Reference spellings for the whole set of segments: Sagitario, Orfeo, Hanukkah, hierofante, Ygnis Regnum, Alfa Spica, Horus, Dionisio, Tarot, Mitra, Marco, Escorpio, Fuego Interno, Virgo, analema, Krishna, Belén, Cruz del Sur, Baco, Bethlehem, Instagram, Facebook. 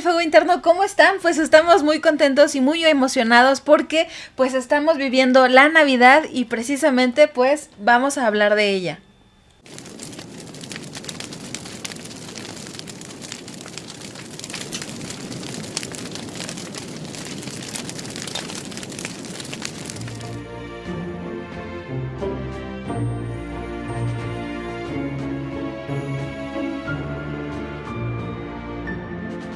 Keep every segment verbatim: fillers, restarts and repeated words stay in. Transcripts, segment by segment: del Fuego Interno, ¿cómo están? Pues estamos muy contentos y muy emocionados porque pues estamos viviendo la Navidad y precisamente pues vamos a hablar de ella.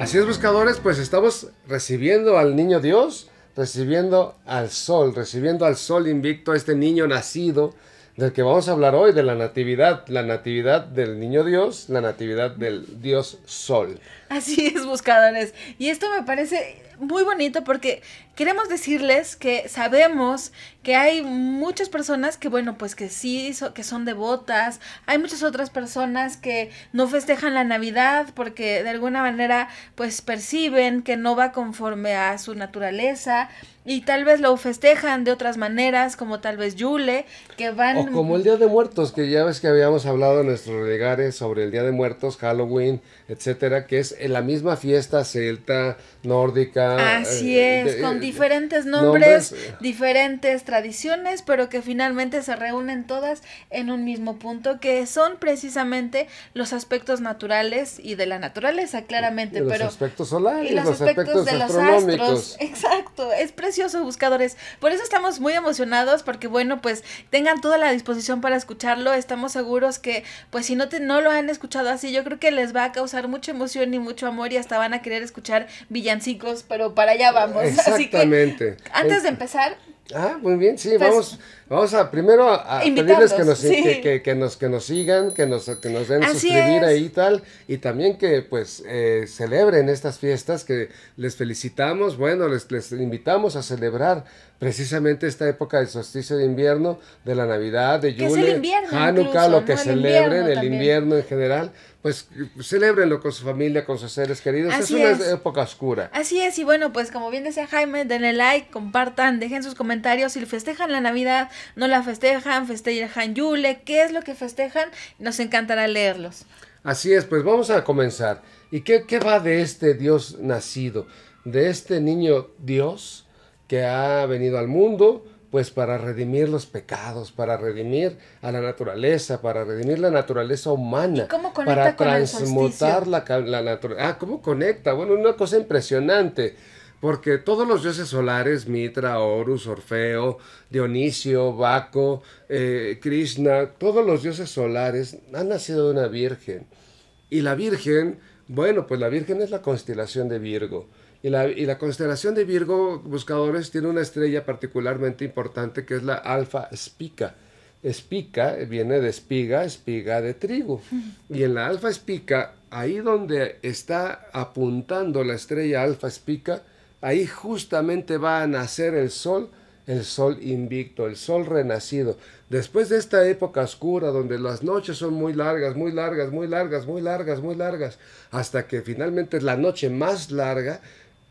Así es, buscadores, pues estamos recibiendo al niño Dios, recibiendo al sol, recibiendo al sol invicto, a este niño nacido, del que vamos a hablar hoy, de la natividad, la natividad del niño Dios, la natividad del Dios sol. Así es, buscadores, y esto me parece muy bonito porque queremos decirles que sabemos que hay muchas personas que, bueno, pues que sí, so, que son devotas. Hay muchas otras personas que no festejan la Navidad porque de alguna manera, pues perciben que no va conforme a su naturaleza y tal vez lo festejan de otras maneras, como tal vez Yule, que van... O como el Día de Muertos, que ya ves que habíamos hablado en nuestros lugares sobre el Día de Muertos, Halloween, etcétera, que es la misma fiesta celta, nórdica. Así es, de, con diferentes nombres, nombres, diferentes tradiciones, pero que finalmente se reúnen todas en un mismo punto, que son precisamente los aspectos naturales y de la naturaleza, claramente. Y los pero, aspectos solares, y los, los aspectos, aspectos de los astronómicos. Astros, exacto, es precioso, buscadores. Por eso estamos muy emocionados, porque bueno, pues tengan toda la disposición para escucharlo. Estamos seguros que, pues si no, te, no lo han escuchado así, yo creo que les va a causar mucha emoción y mucho amor y hasta van a querer escuchar villancicos, pero para allá vamos. Exactamente. Así que, antes de empezar... Ah, muy bien, sí, pues, vamos vamos a primero a, a pedirles que nos, sí. que, que, que nos que nos sigan, que nos, que nos den Así suscribir es. ahí y tal, y también que pues eh, celebren estas fiestas, que les felicitamos, bueno, les, les invitamos a celebrar precisamente esta época del solsticio de invierno, de la Navidad, de Yule, Hanukkah, lo que ¿no? celebren, el invierno, el invierno en general, pues celebrenlo con su familia, con sus seres queridos. Así es una es. época oscura. Así es, y bueno, pues como bien decía Jaime, denle like, compartan, dejen sus comentarios. Si festejan la Navidad, no la festejan, festejan Yule, ¿qué es lo que festejan? Nos encantará leerlos. Así es, pues vamos a comenzar. ¿Y qué, qué va de este Dios nacido? De este niño Dios que ha venido al mundo, pues para redimir los pecados, para redimir a la naturaleza, para redimir la naturaleza humana. ¿Y cómo conecta para con transmutar el solsticio? la, la naturaleza. Ah, ¿cómo conecta? Bueno, una cosa impresionante. Porque todos los dioses solares, Mitra, Horus, Orfeo, Dionisio, Baco, eh, Krishna, todos los dioses solares han nacido de una virgen. Y la virgen, bueno, pues la virgen es la constelación de Virgo. Y la, y la constelación de Virgo, buscadores, tiene una estrella particularmente importante que es la Alfa Spica. Espica viene de espiga, espiga de trigo. Y en la Alfa Spica, ahí donde está apuntando la estrella Alfa Spica, ahí justamente va a nacer el sol, el sol invicto, el sol renacido. Después de esta época oscura, donde las noches son muy largas, muy largas, muy largas, muy largas, muy largas, hasta que finalmente es la noche más larga,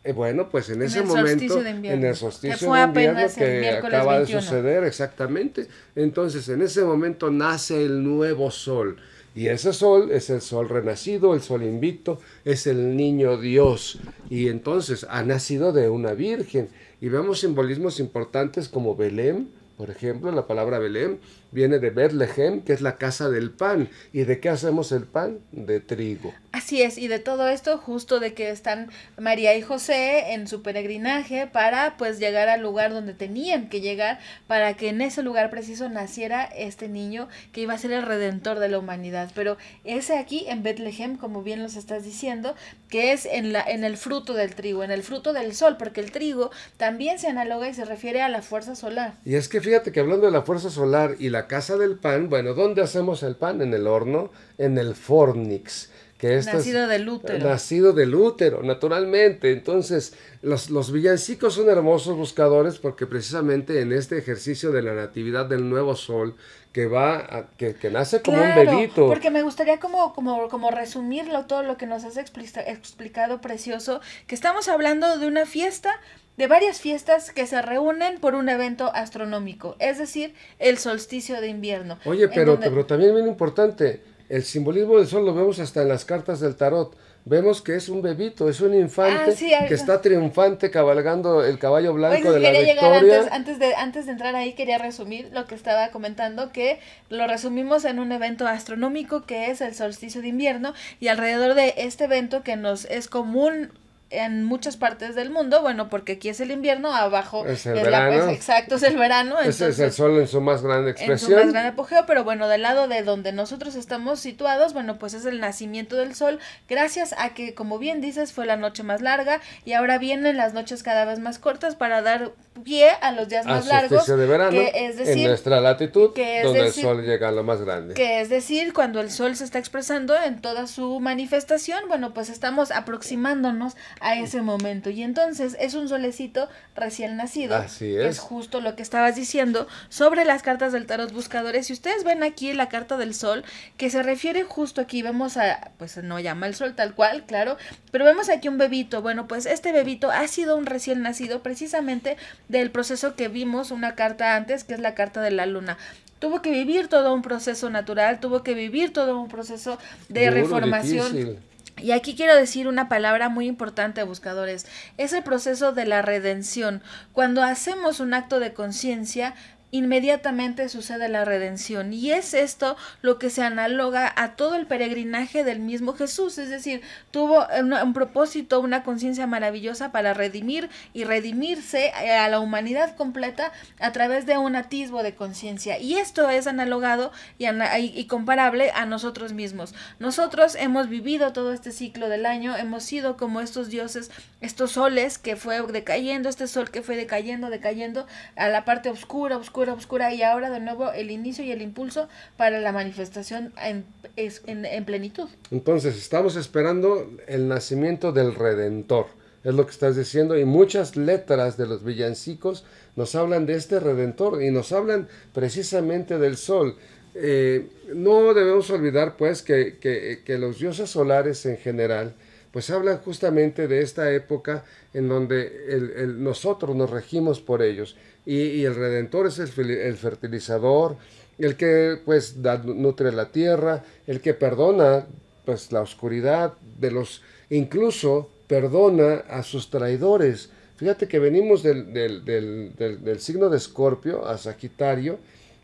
eh, bueno, pues en ese momento, en el solsticio de invierno, que acaba de suceder, exactamente. Entonces, en ese momento nace el nuevo sol. Y ese sol es el sol renacido, el sol invicto, es el niño Dios. Y entonces ha nacido de una virgen. Y vemos simbolismos importantes como Belén, por ejemplo, la palabra Belén viene de Bethlehem, que es la casa del pan. ¿Y de qué hacemos el pan? De trigo. Así es, y de todo esto, justo de que están María y José en su peregrinaje para pues llegar al lugar donde tenían que llegar, para que en ese lugar preciso naciera este niño que iba a ser el redentor de la humanidad. Pero ese aquí en Bethlehem, como bien los estás diciendo, que es en, la, en el fruto del trigo, en el fruto del sol, porque el trigo también se analoga y se refiere a la fuerza solar. Y es que fíjate que hablando de la fuerza solar y la La casa del pan, bueno, ¿dónde hacemos el pan? En el horno, en el fornix, que esto nacido es, del útero. Nacido del útero, naturalmente. Entonces, los, los villancicos son hermosos, buscadores, porque precisamente en este ejercicio de la natividad del nuevo sol, que va a, que, que nace como claro, un bebito. Porque me gustaría como, como, como resumirlo todo lo que nos has explica, explicado precioso, que estamos hablando de una fiesta, de varias fiestas que se reúnen por un evento astronómico, es decir, el solsticio de invierno. Oye, pero, donde... pero también bien importante, el simbolismo del sol lo vemos hasta en las cartas del tarot. vemos que es un bebito, es un infante ah, sí, que está triunfante cabalgando el caballo blanco pues, de la victoria. Antes, antes, de, antes de entrar ahí quería resumir lo que estaba comentando, que lo resumimos en un evento astronómico que es el solsticio de invierno, y alrededor de este evento que nos es común en muchas partes del mundo, bueno, porque aquí es el invierno, abajo es el verano, la, pues, exacto, es el verano. Entonces, ese es el sol en su más grande expresión. En su más grande apogeo, pero bueno, del lado de donde nosotros estamos situados, bueno, pues es el nacimiento del sol, gracias a que, como bien dices, fue la noche más larga, y ahora vienen las noches cada vez más cortas para dar pie a los días a más largos, de verano, que es decir, en nuestra latitud, que es donde decir, el sol llega a lo más grande. Que es decir, cuando el sol se está expresando en toda su manifestación, bueno, pues estamos aproximándonos a ese momento, y entonces es un solecito recién nacido. Así es. Es justo lo que estabas diciendo sobre las cartas del tarot buscadores. Si ustedes ven aquí la carta del sol, que se refiere justo aquí, vemos a, pues no llama el sol tal cual, claro, pero vemos aquí un bebito. Bueno, pues este bebito ha sido un recién nacido, precisamente del proceso que vimos una carta antes, que es la carta de la luna. Tuvo que vivir todo un proceso natural, tuvo que vivir todo un proceso de Duro, reformación. Difícil. Y aquí quiero decir una palabra muy importante, buscadores, es el proceso de la redención. Cuando hacemos un acto de conciencia, inmediatamente sucede la redención, y es esto lo que se analoga a todo el peregrinaje del mismo Jesús, es decir, tuvo un, un propósito, una conciencia maravillosa para redimir y redimirse a la humanidad completa a través de un atisbo de conciencia, y esto es analogado y, ana y, y comparable a nosotros mismos. Nosotros hemos vivido todo este ciclo del año, hemos sido como estos dioses, estos soles que fue decayendo, este sol que fue decayendo, decayendo a la parte oscura, oscura oscura, y ahora de nuevo el inicio y el impulso para la manifestación en, en, en plenitud. Entonces estamos esperando el nacimiento del Redentor, es lo que estás diciendo, y muchas letras de los villancicos nos hablan de este Redentor y nos hablan precisamente del sol. Eh, no debemos olvidar pues que, que, que los dioses solares en general pues hablan justamente de esta época en donde el, el, nosotros nos regimos por ellos, y, y el Redentor es el, el fertilizador, el que pues da, nutre la tierra, el que perdona pues la oscuridad de los, incluso perdona a sus traidores. Fíjate que venimos del, del, del, del, del signo de Escorpio a Sagitario,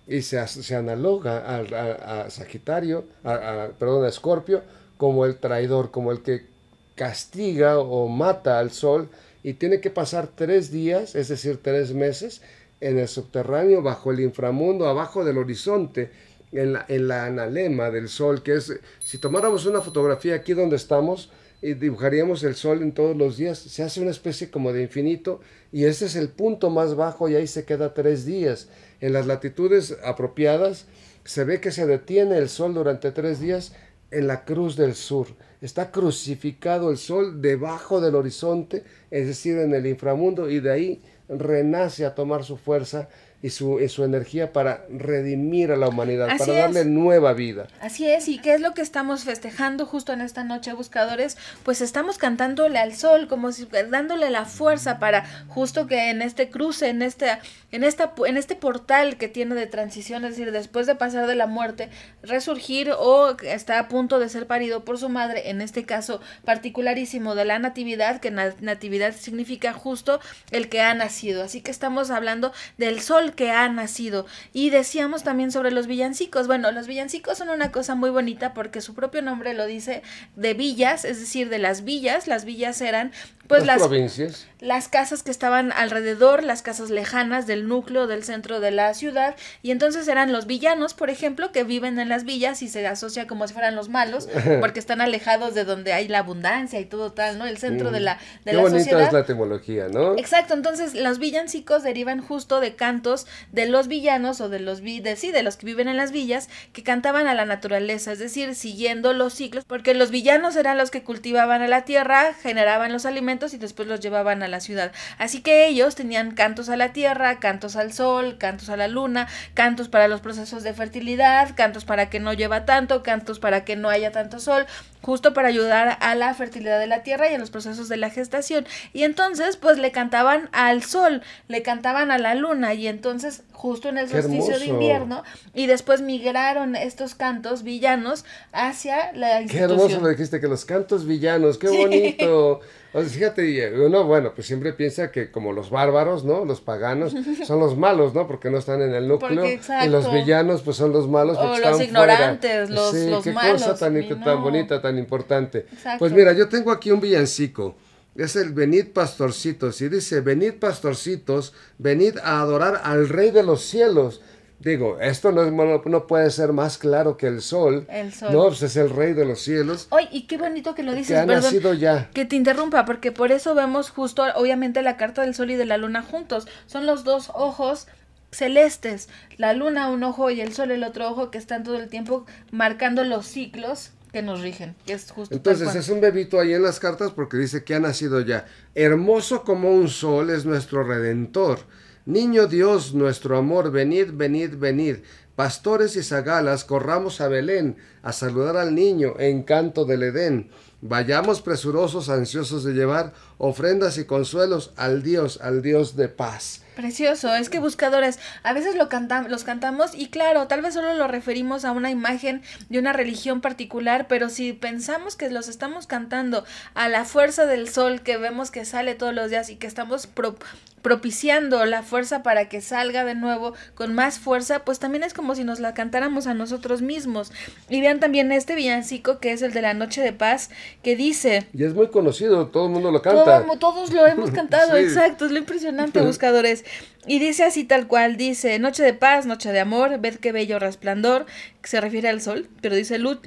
y se, se analoga a, a, a Sagitario, a, a, perdón, a Escorpio como el traidor, como el que castiga o mata al sol, y tiene que pasar tres días, es decir, tres meses, en el subterráneo, bajo el inframundo, abajo del horizonte, en la, en la analema del sol, que es, si tomáramos una fotografía aquí donde estamos, y dibujaríamos el sol en todos los días, se hace una especie como de infinito, y ese es el punto más bajo, y ahí se queda tres días. En las latitudes apropiadas, se ve que se detiene el sol durante tres días en la Cruz del Sur. Está crucificado el sol debajo del horizonte, es decir, en el inframundo, y de ahí renace a tomar su fuerza y su, y su energía para redimir a la humanidad, Así para darle es. nueva vida. Así es, y qué es lo que estamos festejando justo en esta noche, buscadores, pues estamos cantándole al sol, como si dándole la fuerza para justo que en este cruce, en este, en esta, en este portal que tiene de transición, es decir, después de pasar de la muerte, resurgir, o está a punto de ser parido por su madre, en este caso particularísimo de la natividad, que na- natividad significa justo el que ha nacido. Así que estamos hablando del sol que ha nacido. Y decíamos también sobre los villancicos. Bueno, los villancicos son una cosa muy bonita porque su propio nombre lo dice, de villas, es decir, de las villas. Las villas eran pues las, las provincias, las casas que estaban alrededor, las casas lejanas del núcleo, del centro de la ciudad, y entonces eran los villanos, por ejemplo, que viven en las villas y se asocia como si fueran los malos, porque están alejados de donde hay la abundancia y todo tal, ¿no? El centro mm. de la, de la sociedad. Qué bonita es la etimología, ¿no? Exacto, entonces los villancicos derivan justo de cantos de los villanos o de los, vi de, sí, de los que viven en las villas, que cantaban a la naturaleza, es decir, siguiendo los ciclos, porque los villanos eran los que cultivaban a la tierra, generaban los alimentos, instrumentos y después los llevaban a la ciudad. Así que ellos tenían cantos a la tierra, cantos al sol, cantos a la luna, cantos para los procesos de fertilidad, cantos para que no llueva tanto, cantos para que no haya tanto sol, justo para ayudar a la fertilidad de la tierra y a los procesos de la gestación. Y entonces pues le cantaban al sol, le cantaban a la luna, y entonces justo en el solsticio de invierno, y después migraron estos cantos villanos hacia la institución. Qué hermoso lo dijiste, que los cantos villanos, qué bonito. Sí. O sea, fíjate, uno, bueno, pues siempre piensa que como los bárbaros, ¿no? Los paganos son los malos, ¿no? Porque no están en el núcleo. Porque, y los villanos, pues son los malos porque o están los ignorantes, fuera. los, sí, los qué malos. Qué cosa tan, no. tan bonita, tan importante. Exacto. Pues mira, yo tengo aquí un villancico. Es el venid pastorcitos, y dice, venid pastorcitos, venid a adorar al Rey de los cielos. Digo, esto no, es, no puede ser más claro que el sol, el sol, no, pues es el Rey de los cielos. Ay, y qué bonito que lo dices, que ha perdón, nacido ya. Que te interrumpa, porque por eso vemos justo, obviamente, la carta del sol y de la luna juntos, son los dos ojos celestes, la luna un ojo y el sol el otro ojo, que están todo el tiempo marcando los ciclos que nos rigen, que es justo. Entonces es un bebito ahí en las cartas porque dice que ha nacido ya. Hermoso como un sol es nuestro Redentor. Niño Dios, nuestro amor, venid, venid, venid. Pastores y zagalas, corramos a Belén a saludar al niño, encanto del Edén. Vayamos presurosos, ansiosos de llevar ofrendas y consuelos al Dios, al Dios de paz. Precioso, es que buscadores, a veces lo cantam los cantamos y claro, tal vez solo lo referimos a una imagen de una religión particular, pero si pensamos que los estamos cantando a la fuerza del sol que vemos que sale todos los días y que estamos pro propiciando la fuerza para que salga de nuevo con más fuerza, pues también es como si nos la cantáramos a nosotros mismos. Y vean también este villancico que es el de la Noche de Paz, que dice... Y es muy conocido, todo el mundo lo canta. Todo, todos lo hemos cantado, sí. Exacto, es lo impresionante, buscadores. Y dice así tal cual, dice, noche de paz, noche de amor, ved qué bello resplandor, que se refiere al sol, pero dice, luz,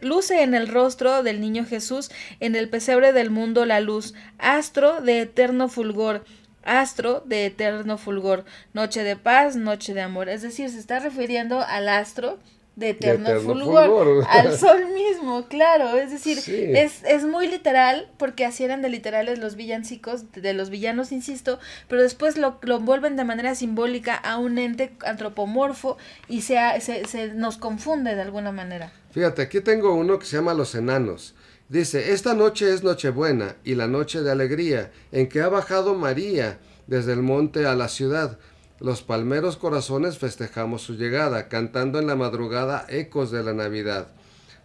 luce en el rostro del niño Jesús, en el pesebre del mundo la luz, astro de eterno fulgor, astro de eterno fulgor, noche de paz, noche de amor, es decir, se está refiriendo al astro de eterno, de eterno fulgor, fulgor, al sol mismo, claro, es decir, sí. es, es muy literal, porque así eran de literales los villancicos, de los villanos, insisto, pero después lo, lo envuelven de manera simbólica a un ente antropomorfo y se, se, se nos confunde de alguna manera. Fíjate, aquí tengo uno que se llama Los Enanos. Dice, esta noche es Nochebuena y la noche de alegría, en que ha bajado María desde el monte a la ciudad. Los palmeros corazones festejamos su llegada, cantando en la madrugada ecos de la Navidad.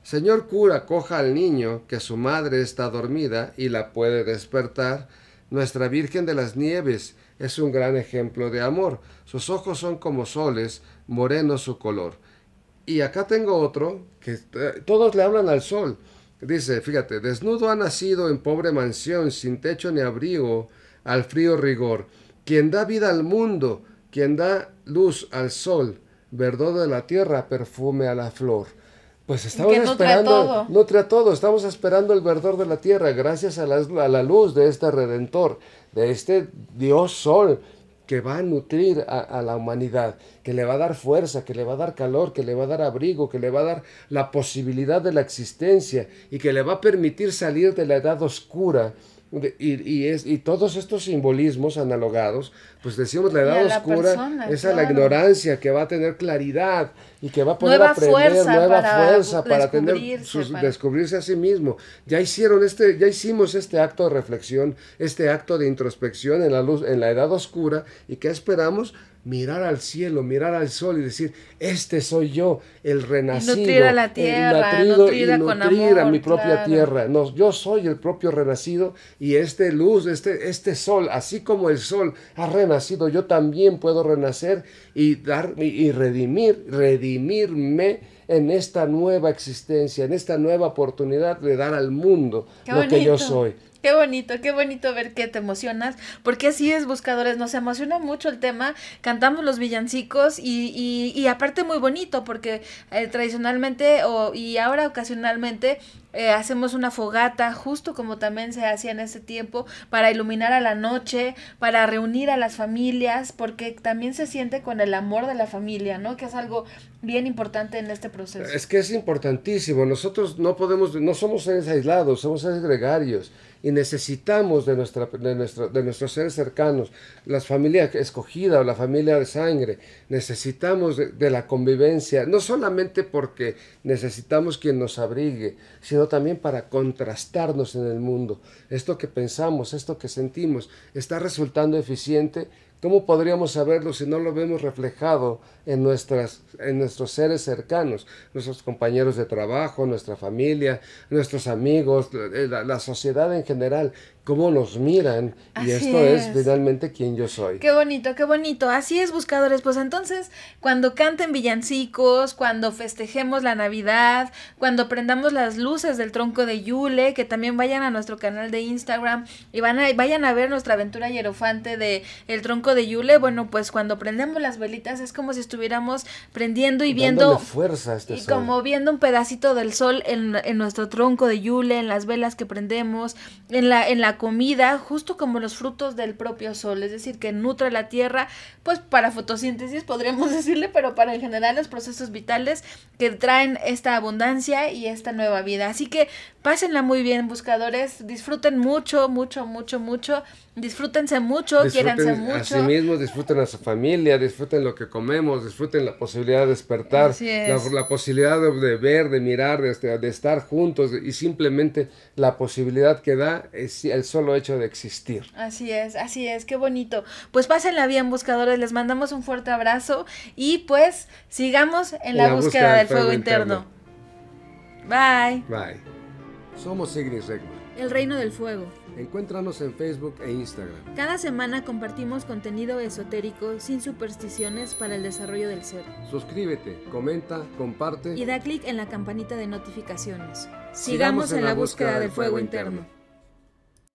Señor cura, coja al niño, que su madre está dormida y la puede despertar. Nuestra Virgen de las Nieves es un gran ejemplo de amor. Sus ojos son como soles, moreno su color. Y acá tengo otro, que todos le hablan al sol. Dice, fíjate, desnudo ha nacido en pobre mansión, sin techo ni abrigo, al frío rigor. Quien da vida al mundo... Quien da luz al sol, verdor de la tierra, perfume a la flor. Pues estamos que nutre esperando, a todo. Nutre a todo, estamos esperando el verdor de la tierra, gracias a la, a la luz de este Redentor, de este Dios Sol, que va a nutrir a, a la humanidad, que le va a dar fuerza, que le va a dar calor, que le va a dar abrigo, que le va a dar la posibilidad de la existencia y que le va a permitir salir de la edad oscura. Y, y, es, y todos estos simbolismos analogados, pues decimos la edad la oscura persona, es a claro. la ignorancia que va a tener claridad y que va a poder nueva aprender fuerza nueva para fuerza para tener sus, para... descubrirse a sí mismo. Ya hicieron este, ya hicimos este acto de reflexión, este acto de introspección en la luz, en la edad oscura, y ¿qué esperamos? Mirar al cielo, mirar al sol y decir, este soy yo, el renacido. Y nutrir a la tierra, el nutrido, y con nutrir amor, a mi propia claro. tierra. No, yo soy el propio renacido y este luz, este, este sol, así como el sol ha renacido, yo también puedo renacer y, dar, y, y redimir, redimirme en esta nueva existencia, en esta nueva oportunidad de dar al mundo Qué lo bonito. que yo soy. Qué bonito, qué bonito ver que te emocionas, porque así es, buscadores, nos emociona mucho el tema, cantamos los villancicos y, y, y aparte muy bonito, porque eh, tradicionalmente o, y ahora ocasionalmente eh, hacemos una fogata, justo como también se hacía en ese tiempo, para iluminar a la noche, para reunir a las familias, porque también se siente con el amor de la familia, ¿no? Que es algo bien importante en este proceso. Es que es importantísimo, nosotros no podemos, no somos seres aislados, somos seres gregarios. y necesitamos de, nuestra, de, nuestro, de nuestros seres cercanos, la familia escogida o la familia de sangre, necesitamos de, de la convivencia, no solamente porque necesitamos quien nos abrigue, sino también para contrastarnos en el mundo. Esto que pensamos, esto que sentimos, ¿está resultando eficiente? ¿Cómo podríamos saberlo si no lo vemos reflejado en, nuestras, en nuestros seres cercanos? Nuestros compañeros de trabajo, nuestra familia, nuestros amigos, la, la sociedad en general. Cómo nos miran. Así y esto es. es finalmente quien yo soy. Qué bonito, qué bonito. Así es, buscadores. Pues entonces, cuando canten villancicos, cuando festejemos la Navidad, cuando prendamos las luces del tronco de Yule, que también vayan a nuestro canal de Instagram y van a, vayan a ver nuestra aventura hierofante de el tronco de Yule. Bueno, pues cuando prendemos las velitas es como si estuviéramos prendiendo y viendo... Dándole fuerza a este y sol. Como viendo un pedacito del sol en, en nuestro tronco de Yule, en las velas que prendemos, en la, en la comida, justo como los frutos del propio sol, es decir, que nutre la tierra, pues para fotosíntesis podríamos decirle, pero para en general los procesos vitales que traen esta abundancia y esta nueva vida. Así que pásenla muy bien, buscadores, disfruten mucho, mucho, mucho, mucho, disfrútense mucho, disfruten, quiéranse mucho. A sí mismos, disfruten a su familia, disfruten lo que comemos, disfruten la posibilidad de despertar, la, la posibilidad de, de ver, de mirar, de, de estar juntos y simplemente la posibilidad que da es el solo hecho de existir. Así es, así es, qué bonito. Pues pásenla bien, buscadores, les mandamos un fuerte abrazo y pues sigamos en la, la búsqueda, búsqueda del, del fuego, fuego interno. interno. Bye. Bye. Somos Ygnis Regnum, el reino del fuego. Encuéntranos en Facebook e Instagram. Cada semana compartimos contenido esotérico sin supersticiones para el desarrollo del ser. Suscríbete, comenta, comparte y da clic en la campanita de notificaciones. Sigamos, sigamos en, en la búsqueda, búsqueda del fuego, fuego interno. interno.